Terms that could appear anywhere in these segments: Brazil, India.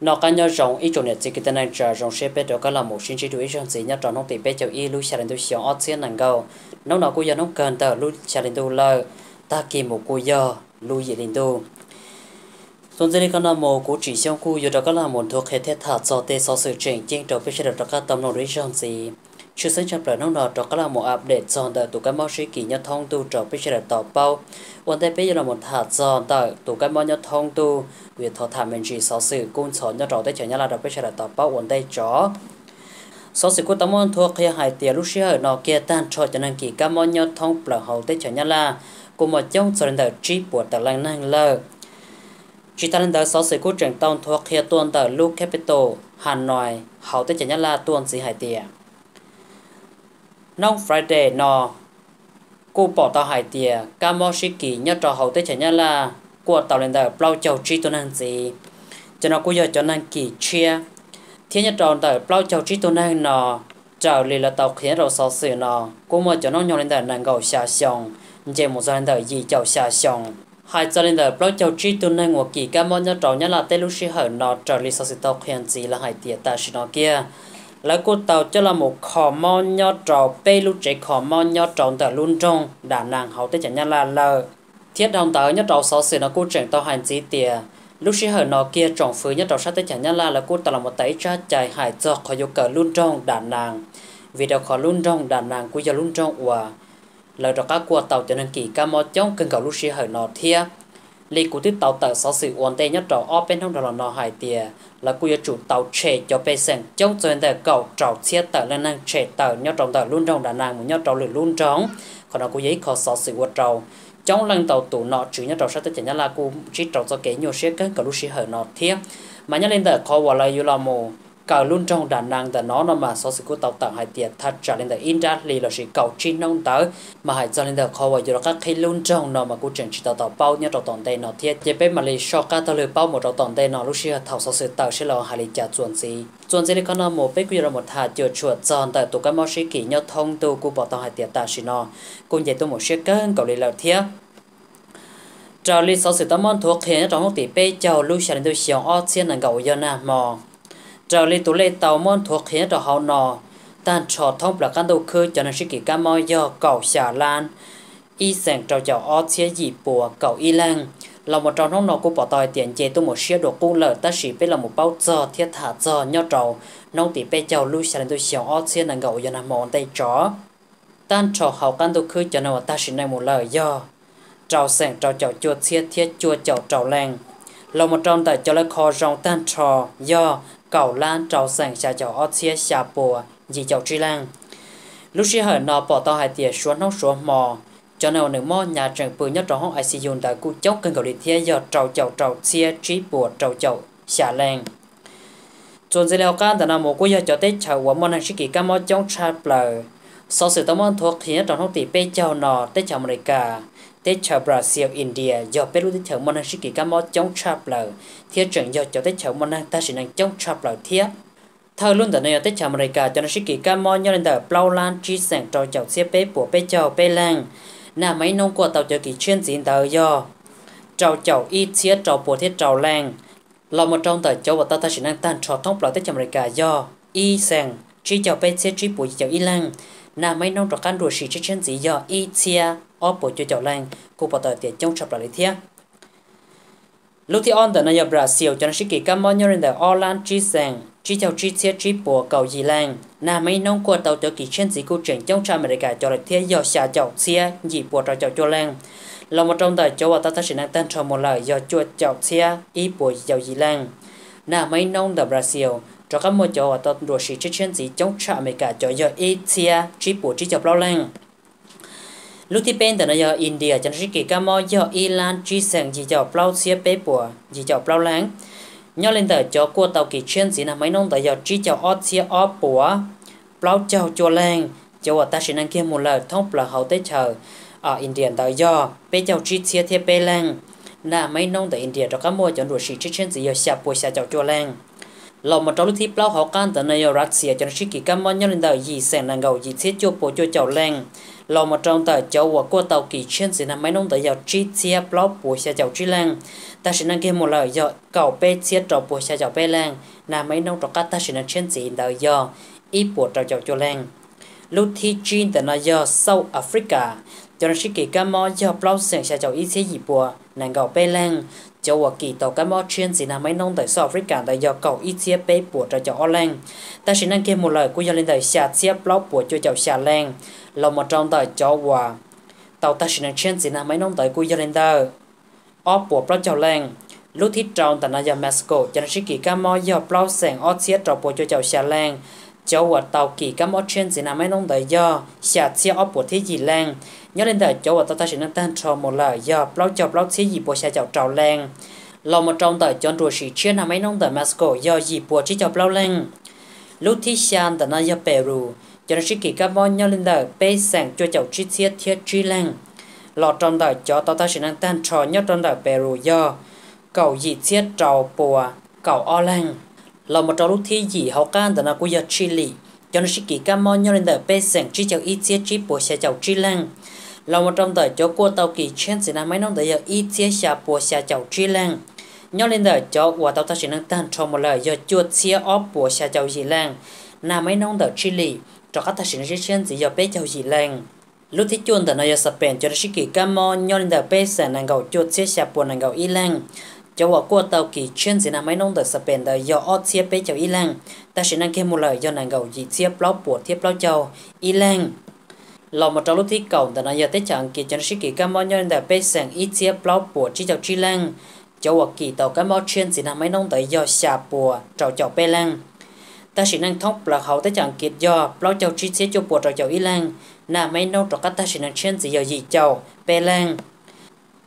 nó cá nhân rộng ý chủ nghĩa chỉ cái này trở rộng sẽ biết được các là một sinh chế đối rộng gì nhất trong nông tỷ bé châu y lưu xả đến tôi xưởng ót xiên nặng gầu nó nói cô giờ nó cần tờ lưu xả đến tôi lời ta kỳ một cô giờ lưu gì đến tôi tuần dưới các là một của chỉ trong khu giờ đó các là một thuộc hệ thiết thả do tê so sự chỉnh trên đầu biết được các tầm nông đối rộng gì chưa sinh chập lợn nông nọ đó các là một update dọn tờ tụ các mao sĩ kỳ nhất thông tu trở biết được tàu bao quan tây bây giờ là một thả dọn tờ tụ các mao nhất thông tu việc thọ thả mình chỉ sáu sự côn sáu nhớ rõ tới chở nhà là đọc biết là tập bao ổn đây chó sáu sự côn tám ơn thuộc khi hải tiền lúc xưa ở nọ kia tan cho nên kỳ cam ơn nhớ thông là hậu tới chở nhà là cùng một trong số lần đầu trip của tờ lang năng lơ chỉ ta lần đầu sáu sự côn trưởng tông thuộc khi tuần tờ Lu Capital Hà Nội hậu tới chở nhà là tuần gì hải tiền nông Friday nọ cô bỏ tàu hải tiền cam ơn sĩ kỳ nhớ rõ hậu tới chở nhà là của tàu lên tàu plau châu trí tôn năng gì cho nó bây giờ cho năng kỳ chia thế nhất tròn tàu plau châu trí tôn năng nọ trở lì là tàu khiến đầu sáu sự nọ cũng mà cho nó nhau lên tàu năng cầu xa xong chỉ một giờ lên tàu gì châu xa xong hai giờ lên tàu plau châu trí tôn năng của kỳ cam ơn nhất tròn nhất là tây lúc xí hở nọ trở lì sáu sự tàu khiến gì là hải tiệt ta xí nọ kia là cô tàu cho là một khò mòn nhau tròn tây lúc trẻ khò mòn nhau tròn tàu luôn trong đà nàng hậu tới chẳng nhất là lờ thiết đồng tờ nhất đầu sáu sự nó cố chuyển tàu hành gì tiề lúc xí hở nó kia trọng phứ nhất đầu sát tới chẳng nhá là cố tàu là một tay cha chạy hải do khỏi vô cờ luôn trong đàn nàng vì đầu khỏi luôn trong đàn nàng của giờ luôn trong quả lời đó các quả tàu cho nên kỳ ca mò chống cần cầu lúc xí hở nó thia lì của tiếp tàu tờ sáu sự uốn tay nhất đầu open không đầu là nó hải tiề là cố giờ chủ tàu trẻ cho bê sẹn chống cho nên tờ cầu trào chia tờ lên năng trẻ tờ nhất trong tờ luôn trong đàn nàng một nhất đầu lửa luôn trong còn nó cố giấy khó sáu sự quật trào trong lần tàu tụ nọ chữ nhất đầu sát tới nhà là cô chỉ trồng cho kế nhiều xe cái cả lúc xí hở nọ thiếp mà nhắc lên tờ khó vào là yêu là mù cả luôn trong đàn nàng tờ nó mà so sự cô tàu tặng hải tiệt thật trả lên tờ India lì là sĩ cầu chi nông tớ mà hải cho lên tờ khó vào yêu là các khi luôn trong nó mà cô chẳng chỉ tàu bao nhất đầu toàn tây nọ thiếp chế bên mà lì so cả tàu lừa bao một đầu toàn tây nọ lúc xí thảo so sự tàu sẽ là hải lì trả chuẩn gì con nó một bếp quy ra một thà chừa chuột giòn tờ tụ các mao sĩ kỹ nhau thông tu cô bỏ tàu hải tiệt ta xí nọ cô dạy tôi một xe cơn cầu lì là thiếp trào lì sáu sự tám ơn thuộc hiện trong tỷ bê châu lưu xả đến tôi xiong ót xiên là gạo do na mò trào lì tụ lệ tàu môn thuộc hiện trong hậu nò tan trò thông là căn đầu khơi cho nên sĩ kỳ cam mò do cầu xả lan y sẹn trào chảo ót xiên dị bùa cầu y lan là một trò thông nọ của bỏ tòi tiền chế tôi một xe đồ cung lợn ta sĩ bê là một bao giờ thiết thả giờ nhau trầu nông tỷ bê châu lưu xả đến tôi xiong ót xiên là gạo do na mò tay chó tan trò hậu căn đầu khơi cho nên ta sĩ này một lời do trào sẹn trào chảo chua thiết thiết chua chảo trào làng là một trong tại cho lấy kho rong tan trò do cẩu lan trào sẹn xà chảo ót xia xà bùa gì chảo tri lan lúc xí hở nọ bỏ tàu hải tiệt xuống nóc xuống mò cho nên nửa mò nhà trường bự nhất trong hông ICU tại cụ chốc cần cầu đi thiết do trào xia trí bùa trào chảo xà làng chuẩn dây leo can tại nào một cô giờ cho tết chảo quả món ăn xí kỳ cá mò chống trap lờ sau sự tấm ăn thuốc hiện trong hông tỷ pe chảo nọ tết chảo America tết chợ Brazil India do Peru tết chợ Mona sĩ kỳ cá mò chống traveler thiết trận do cho tết chợ Mona ta sĩ năng chống traveler thiết thời luôn tại nơi tết chợ America cho nên sĩ kỳ cá mò nhau lên tờ plau lan chi sảng trò chậu xe bếp của bê chậu bê lan là mấy nông của tàu chợ kỳ chuyên diễn tờ do trò chậu y chia trò bùa thiết trò lan là một trong tờ chậu và ta sĩ năng tan trò thông plau tết chợ America do y sảng chi chậu bê chia chi bùi chậu y lan là mấy nông trò can đùa sĩ chuyên gì do y chia ốp bộ cho chậu lan cô bảo tờ tiền chống sập lại thiệt lúc thì on tờ này ở Brazil cho nên sĩ kỳ cam mò nhau lên tờ Orlan chi sàng chi chậu chi thiết chi bùa cầu gì lan là mấy nông của tàu chợ kỳ trên sĩ cô chuyển chống sập America cho lại thiệt do xả chậu xe gì bùa trò chậu cho lan là một trong tờ chậu và ta sẽ năng tan cho một lời do chua chậu xe y bùa chậu gì lan là mấy nông tờ Brazil cho các mô chậu và tàu đua sĩ trên sĩ chống sập America cho do y xe chi bùa chi chậu lao lan lúc thì bên tờ này ở India cho nên sĩ kỳ cá mò do Iran truy sàng gì chào plau xia bê bùa gì chào plau láng nhau lên tờ cho cua tàu kỳ chuyên gì là mấy nông tờ giờ truy chào ót xia ót bùa plau chào chua láng chào ở ta sĩ năng kia một lời thông là hậu tế chờ ở India tờ do bê chào truy xia thiệp bê láng là mấy nông tờ India cho cá mò cho đuổi sĩ chuyên gì giờ xia bùa xia chào chua láng lò một trong lúc thì plau hậu can tờ này ở Russia cho nên sĩ kỳ cá mò nhau lên tờ gì sàng nàng gầu gì thiết chua bùa chua chào láng lò một trong tờ cháu của cô tàu kỳ trên sẽ nằm máy nông tờ dạo chi chia block của xe cháu chi lang ta sẽ năng kia một lời dạo cầu bê chia trò của xe cháu bê lang là máy nông trò cát ta sẽ năng trên gì tờ dạo ít của trò cháu cho lang lúc thi chin tờ nói dạo South Africa cho nên kỳ cá mò dạo block sườn xe cháu ít xe gì của nàng cầu bê lang cháu của kỳ tàu cá mò trên sẽ nằm máy nông tờ South Africa tờ dạo cầu ít xe bê của trò cháu lang ta sẽ năng kia một lời của dạo lên tờ xe chia block của cho cháu xe lang là một trong tờ cháu hòa tàu ta sinh trên xin là mấy nông tới của Yolanda ở bộ blog cháu lên lúc thiết trong tờ nhà Mexico cho nên sĩ kỳ cá mò do blog sàn ở xe trò bộ cho cháu xe lên cháu hòa tàu kỳ cá mò trên xin là mấy nông tới do xe xe ở bộ thế gì lên nhớ lên tờ cháu hòa tàu ta sinh năng tan trò một lời do blog thế gì bộ xe cháu trào lên là một trong tờ chọn rùa sĩ trên là mấy nông tới Mexico do gì bộ chỉ cháu blog lên lúc thiết sang tờ nhà Peru cho nên kỳ các món nhau lên đời bê sàng cho cháu chi tiết thiết chi lăng lọt trong đời cho tao ta sẽ năng tan trò nhất trong đời Peru do cầu dị thiết trò bùa cầu o lăng là một trong lúc thi dị hậu can từ nào của giờ Chile cho nên kỳ các món nhau lên đời bê sàng chi cháu ít thiết chi bùa xe cháu chi lăng là một trong đời cho cô tàu kỳ trên sẽ là mấy năm tới giờ ít thiết xa bùa xe cháu chi lăng nhau lên đời cho của tao ta sẽ năng tan trò một lời giờ chuột xe óp bùa xe cháu dị lăng là mấy năm đời Chile cho các thí sinh trên chỉ do bé cháu gì lành lúc thi chuồn tận nơi Spain cho sĩ kỳ Camo nhau lên tờ bé sẽ nàng gầu chuột xe xà buồn nàng gầu Ilang cháu ở qua tàu kỳ trên chỉ nằm mấy nông tờ Spain tờ do ót xe bé cháu Ilang ta sẽ năng kêu một lời do nàng gầu gì xe blog của thiếp blog cháu Ilang lò một trong lúc thi cầu tận nơi tết chẳng kỳ cho sĩ kỳ Camo nhau lên tờ bé sẽ ít xe blog của chị cháu Ilang cháu ở kỳ tàu Camo trên chỉ nằm mấy nông tờ do xà buồn cháu cháu bé Lang ta sẽ năng thóc là hậu tới chẳng kiệt do blog cháu chi tiết cho bộ trò cháu Ilang là mấy nâu trò các ta sẽ năng trên gì giờ gì cháu bê Lang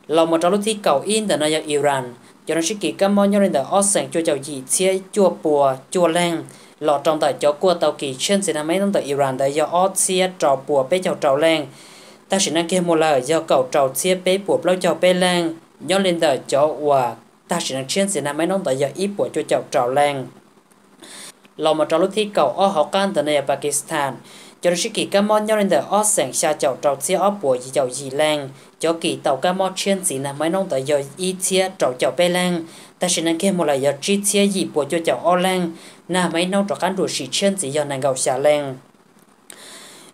là một trong lúc thi cầu in từ nơi ở Iran cho nên sĩ kỳ Camo nhau lên từ Ocean cho cháu gì tiết cho bộ cho Lang lọ trong tại cháu của tàu kỳ trên sẽ là mấy nông tại Iran tại do Ocean trò bùa bê cháu trào Lang ta sẽ năng kêu một lời do cầu trào tiết bê bùa blog cháu bê Lang nhau lên từ cháu hòa ta sẽ năng trên sẽ là mấy nông tại do ít bùa cho cháu trào Lang là một trong lúc thi cầu ở học can từ nơi Pakistan cho nên kỳ cá mò nhau lên từ ở sảnh xa chậu trầu xe ở buổi chậu gì lang cho kỳ tàu cá mò trên gì là mấy nông tại giờ ít xe trầu chậu bê lang ta sẽ năng khen một lời giờ chi xe gì buổi cho chậu o lang là mấy nông trầu cán đuổi xì trên gì giờ nàng gầu xà lang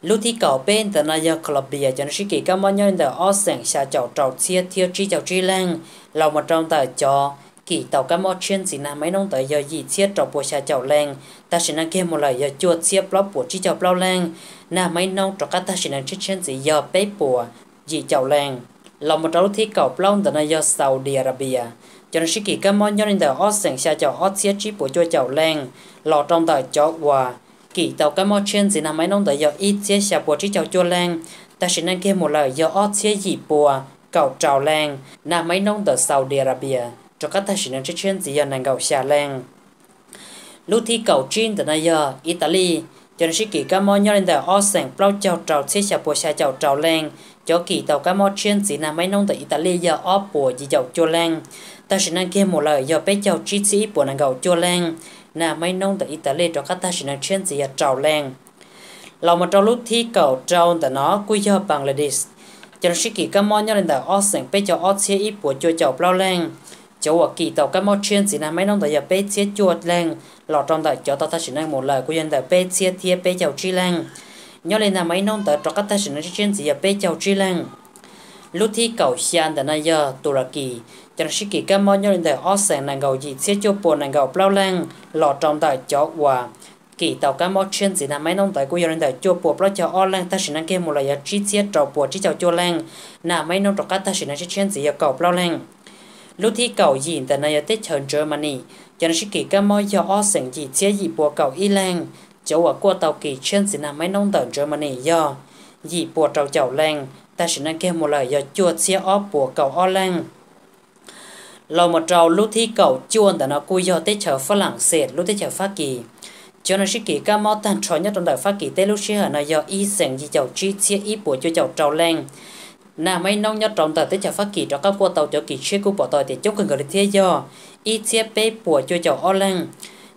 lúc thi cầu bên từ nơi Colombia cho nên kỳ cá mò nhau lên từ ở sảnh xa chậu trầu xe theo chi chậu chi lang là một trong tại cho kỳ tàu cá mò trên gì là mấy nông tới giờ gì xiết trò bùa xà chảo lang ta sẽ năng kêu một lời giờ chuột xiết block của chi chảo block lang là mấy nông trò cá ta sẽ năng chết trên gì giờ bếp bùa gì chảo lang là một trong thi cầu block từ nay giờ Saudi Arabia cho nên kỳ cá mò nhân từ Ocean xà chảo Ocean xiết chi bùa chua chảo lang lò trong tờ chảo hòa kỳ tàu cá mò trên gì là mấy nông tới giờ ít xiết xà bùa chi chảo chua lang ta sẽ năng kêu một lời giờ Ocean gì bùa cầu chảo lang là mấy nông từ Saudi Arabia cho các thí sinh trên chỉ giờ nàng gầu xà lan lúc thi cầu trên từ nay giờ Italy cho nên kỳ cá mò nhau lên tàu Ocean block chào trào xe xà bùa xà chào trào lan cho kỳ tàu cá mò trên chỉ là mấy nông từ Italy giờ óp bùa chỉ chào chua lan ta sẽ năng kêu một lời giờ bé chào chi sĩ bùa nàng gầu chua lan là mấy nông từ Italy cho các thí sinh trên chỉ giờ trào lan là một trong lúc thi cầu trào từ nó quy giờ Bangladesh cho nên kỳ cá mò nhau lên tàu Ocean bé chào óp xe ít bùa chua chào block lan cháu ở kỳ tàu cá mò trên chỉ là mấy nông tới giờ bé chia chuột lang lọt trong đời cho tao ta chỉ năng một lời của dân đời bé chia thia bé chào chi lang nhớ lên là mấy nông tới cho các ta chỉ năng trên chỉ giờ bé chào chi lang lúc thi cầu xian từ nay giờ Thổ Kỳ cho nên kỳ cá mò nhớ lên đời Ocean nàng gầu gì chia chuột bồn nàng gầu plau lang lọt trong đời cho hòa kỳ tàu cá mò trên chỉ là mấy nông tới của dân đời chuột bồn plau cho o lang ta chỉ năng kêu một lời giờ chi chia trò bồn chi chào chua lang là mấy nông cho các ta chỉ năng trên chỉ giờ cầu plau lang lúc thi cầu gì tại nơi tết chọn Germany cho nên kỳ các món do Ocean gì chế gì bùa cầu Ilang cháu ở qua tàu kỳ trên sẽ nằm mấy nông tàu Germany do gì bùa trầu chảo lang ta sẽ năng kêu một lời do chuột xe óp bùa cầu o lang lò một trầu lúc thi cầu chuồn tại nó cùi do tết chở Pháp Lạng Sệt lúc tết chở Pháp Kỳ cho nên kỳ các món tan trò nhất trong đời Pháp Kỳ tết lúc xe ở nơi do Ilang gì chảo chi xe ít bùa cho chảo trầu lang nà mấy nông nhất trọng tờ tới chào Pháp Kỳ cho các cô tàu cho kỳ chế của bỏ tòi thì chúc cần gọi được thế do ít xe bê bùa cho chào o lăng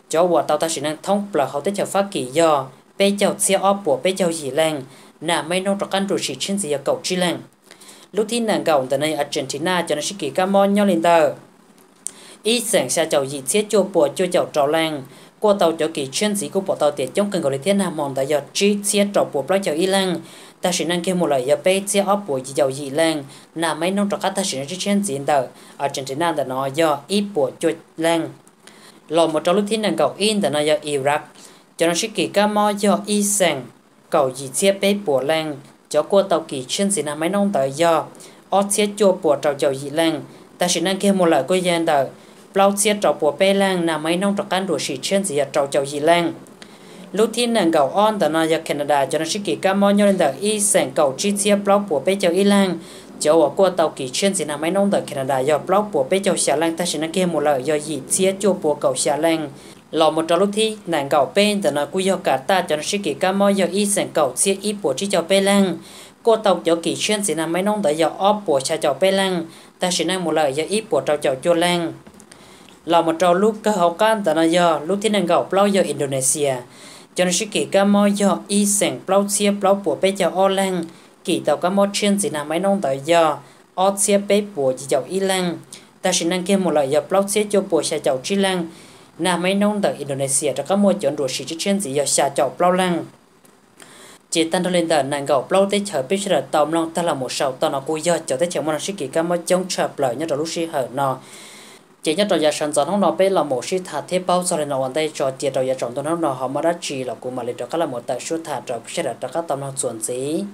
cho bùa tàu ta sẽ năng thông là hậu tới chào Pháp Kỳ do bê chào xe o bùa bê chào gì lăng nà mấy nông trọc ăn rồi chỉ trên gì ở cầu chi lăng lúc thi nàng cầu từ nay Argentina cho nó sẽ kỳ cam on nhau lên tờ ít sẵn xa chậu gì thiết cho bùa cho chậu trò lăng qua tàu cho kỳ trên gì của bộ tàu tiền trong cần gọi là thiết nam mòn tại giờ chi thiết trò bùa plei chậu y lăng ta sẽ năng kêu một lời giờ bé thiết ấp bùa gì chậu gì lăng nà mấy nông trọc ăn ta sẽ nói trên gì tờ Argentina là nó do ít bùa cho lăng lò một trong lúc thi nàng cầu in từ nay giờ Iraq cho nó sẽ kỳ cam on do ít sẵn cầu gì thiết bé bùa lăng cho qua tàu kỳ trên gì nằm mấy nông tại giờ ớt thiết cho bùa trò chậu gì lăng ta sẽ năng kêu một lời quay gian tờ lâu xiết trò bùa bê lang nà mấy nông trò can đuổi xịt trên gì trò chầu gì lang lúc thiên nàng cầu on tờ nói Canada cho nó xịt kỳ cam on nhau lên tờ y sảng cầu chi xiết lâu bùa bê chầu y lang chỗ ở qua tàu kỳ trên gì nà mấy nông tờ Canada do lâu bùa bê chầu xả lang ta xịt năng kia một lời do gì xiết cho bùa cầu xả lang lò một trò lúc thi nàng cầu bên tờ nói cú do cả ta cho nó xịt kỳ cam on do y sảng cầu xiết y bùa chi chầu bê lang cô tàu chỗ kỳ trên gì nà mấy nông tờ do ấp bùa xả chầu bê lang ta xịt năng một lời do y bùa trò chầu chua lang là một trò lúc cơ học can tận nay giờ lúc thiên năng gạo plau giờ Indonesia cho nên sự kiện cam môi giờ y sảng plau xia plau của bây giờ Oland kỳ tàu cam môi trên gì nằm mấy nông tại giờ Oxia bây của chỉ chậu y lang ta sẽ năng kêu một loại giờ plau xia cho của xà chậu chi lang nằm mấy nông tại Indonesia cho cam môi chọn đồ xì trên gì giờ xà chậu plau lang chỉ tan thôi lên tận năng gạo plau tới chợ bây giờ tàu long ta là một sầu tàu nó cua giờ cho tới chợ môi sự kiện cam môi chống chợ lợi nhất là lúc xì hở nọ chỉ nhất đầu giờ sáng sớm hôm nọ bé là một sĩ thả thế bao giờ lên là hoàn tay cho chỉ đầu giờ chọn tuần hôm nọ họ mà đã chỉ là cùng mà lên cho các là một tại số thả trò sẽ là các tâm nó chuẩn gì